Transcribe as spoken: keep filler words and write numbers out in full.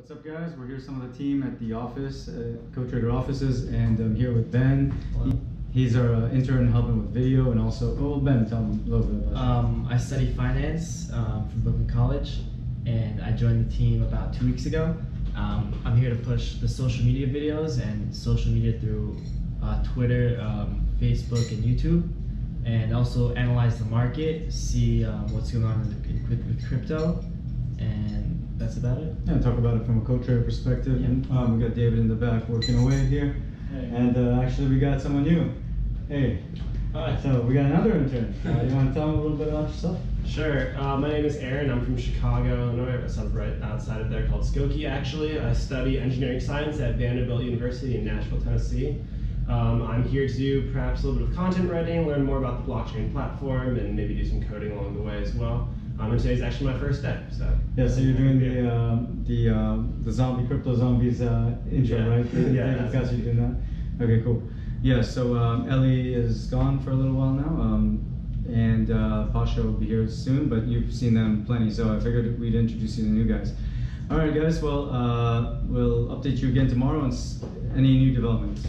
What's up, guys? We're here, some of the team at the office, uh, CoTrader offices, and I'm here with Ben. Hello. He's our uh, intern helping with video, and also, oh, Ben, tell them a little bit about um, you. I study finance um, from Brooklyn College, and I joined the team about two weeks ago. Um, I'm here to push the social media videos and social media through uh, Twitter, um, Facebook, and YouTube, and also analyze the market, see um, what's going on in the, in, with crypto, and that's about it. Yeah, talk about it from a CoTrader perspective. Yeah. Um, we got David in the back working away here, hey. and uh, actually we got someone new. Hey. Hi. So we got another intern. Uh, you want to tell them a little bit about yourself? Sure. Uh, my name is Aaron. I'm from Chicago, Illinois. I have a suburb right outside of there called Skokie. Actually, I study engineering science at Vanderbilt University in Nashville, Tennessee. Um, I'm here to do perhaps a little bit of content writing, learn more about the blockchain platform, and maybe do some coding along the way as well. Um, and today's actually my first day. So yeah, so you're doing the uh, the uh, the zombie crypto zombies uh, intro, yeah. right? The, yeah, that's guys you doing that. Okay, cool. Yeah, so um, Ellie is gone for a little while now, um, and uh, Pasha will be here soon. But you've seen them plenty, so I figured we'd introduce you to the new guys. All right, guys. Well, uh, we'll update you again tomorrow on any new developments.